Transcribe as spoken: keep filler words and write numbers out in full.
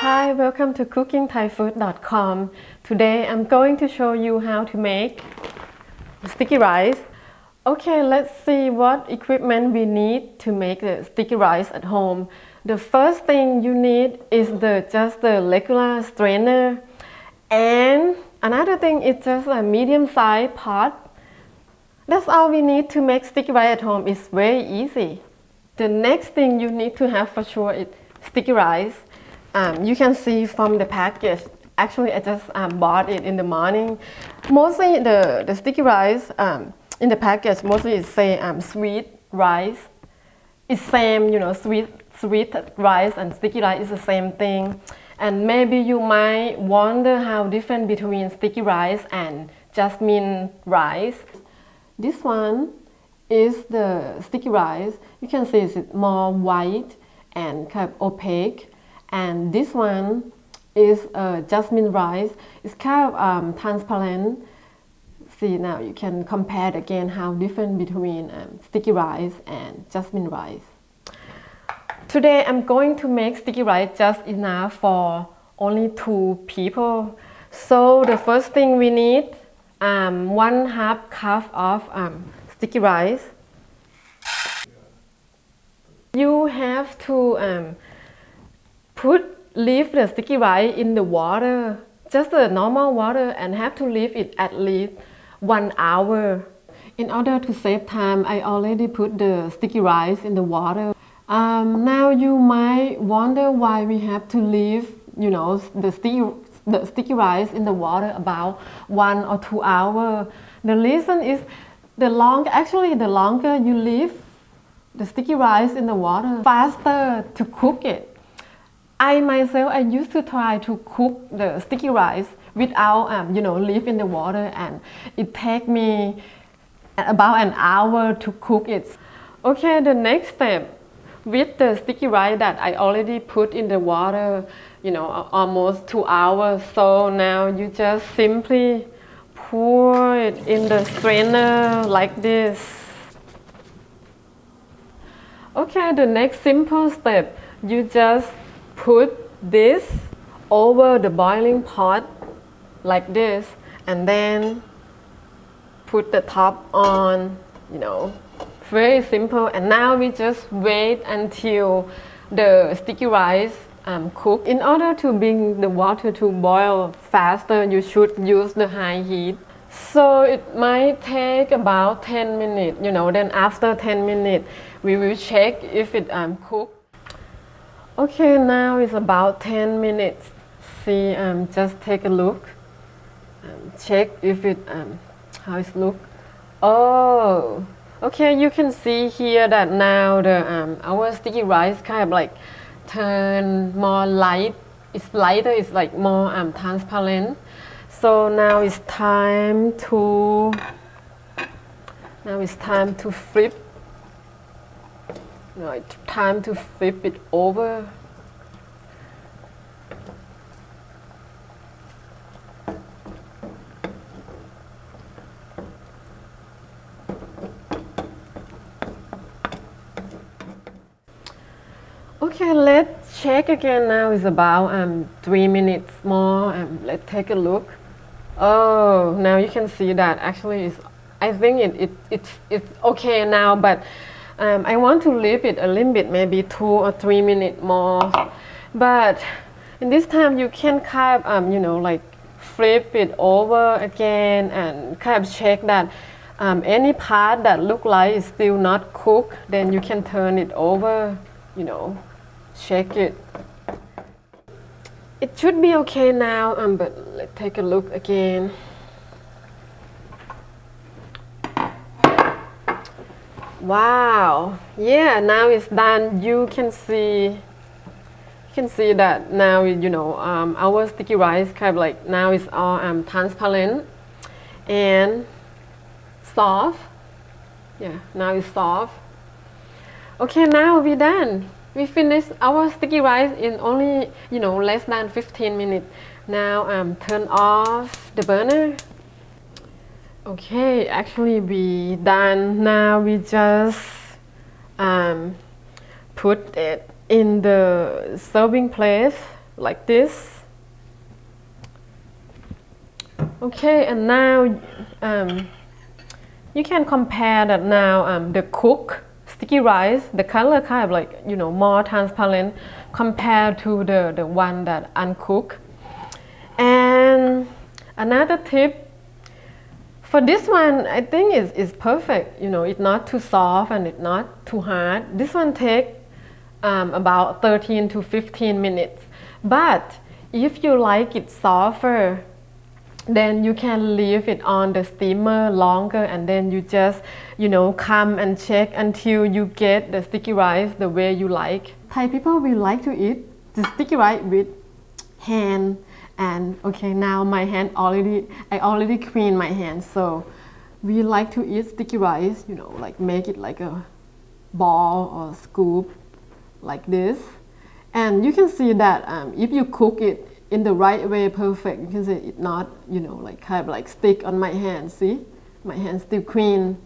Hi, welcome to cooking thai food dot com. Today I'm going to show you how to make sticky rice. Okay, let's see what equipment we need to make the sticky rice at home. The first thing you need is the just the regular strainer, and another thing is just a medium-sized pot. That's all we need to make sticky rice at home. It's very easy. The next thing you need to have for sure is sticky rice. Um, you can see from the package, actually I just um, bought it in the morning. Mostly the, the sticky rice um, in the package, mostly it say um, sweet rice. It's same, you know, sweet, sweet rice and sticky rice is the same thing. And maybe you might wonder how different between sticky rice and jasmine rice. This one is the sticky rice. You can see it's more white and kind of opaque. And this one is uh, jasmine rice. It's kind of um, transparent. See, now you can compare again how different between um, sticky rice and jasmine rice. Today I'm going to make sticky rice just enough for only two people. So the first thing we need, um, one half cup of um, sticky rice. You have to um, Put leave the sticky rice in the water, just the normal water, and have to leave it at least one hour. In order to save time, I already put the sticky rice in the water. Um, now you might wonder why we have to leave, you know, the sticky the sticky rice in the water about one or two hours. The reason is the long actually the longer you leave the sticky rice in the water, faster to cook it. I myself, I used to try to cook the sticky rice without, um, you know, leave in the water, and it take me about an hour to cook it. Okay, the next step, with the sticky rice that I already put in the water, you know, almost two hours, so now you just simply pour it in the strainer like this. Okay, the next simple step, you just put this over the boiling pot like this, and then put the top on, you know, very simple. And now we just wait until the sticky rice um, cook. In order to bring the water to boil faster, you should use the high heat. So it might take about ten minutes, you know, then after ten minutes, we will check if it um, cooked. Okay, now it's about ten minutes. See, um, just take a look. Um, check if it, um, how it's look. Oh, okay, you can see here that now the um, our sticky rice kind of like turn more light. It's lighter, it's like more um, transparent. So now it's time to, now it's time to flip. Now it's time to flip it over. Okay, let's check again. Now it's about um, three minutes more. Um, let's take a look. Oh, now you can see that actually it's, I think it, it, it, it's okay now, but Um, I want to leave it a little bit, maybe two or three minutes more. But in this time, you can kind of, um, you know, like flip it over again and kind of check that um, any part that look like is still not cooked, then you can turn it over, you know, check it. It should be okay now, um, but let's take a look again. Wow, yeah, now it's done. You can see, you can see that now, you know, um, our sticky rice kind of like now it's all um, transparent and soft. Yeah, now it's soft. Okay, now we're done. We finished our sticky rice in only, you know, less than fifteen minutes. Now um, turn off the burner. Okay, actually we done. Now we just um, put it in the serving plate like this. Okay, and now um, you can compare that now um, the cooked sticky rice, the color kind of like, you know, more transparent compared to the, the one that uncooked. And another tip for this one, I think is, is perfect, you know, it's not too soft and it's not too hard. This one takes um, about thirteen to fifteen minutes. But if you like it softer, then you can leave it on the steamer longer, and then you just, you know, come and check until you get the sticky rice the way you like. Thai people, we like to eat the sticky rice with hand, and okay, now my hand already, I already cleaned my hand, so we like to eat sticky rice, you know, like make it like a ball or scoop like this. And you can see that um, if you cook it in the right way, perfect, you can see it not, you know, like kind of like stick on my hand, see? My hand's still clean.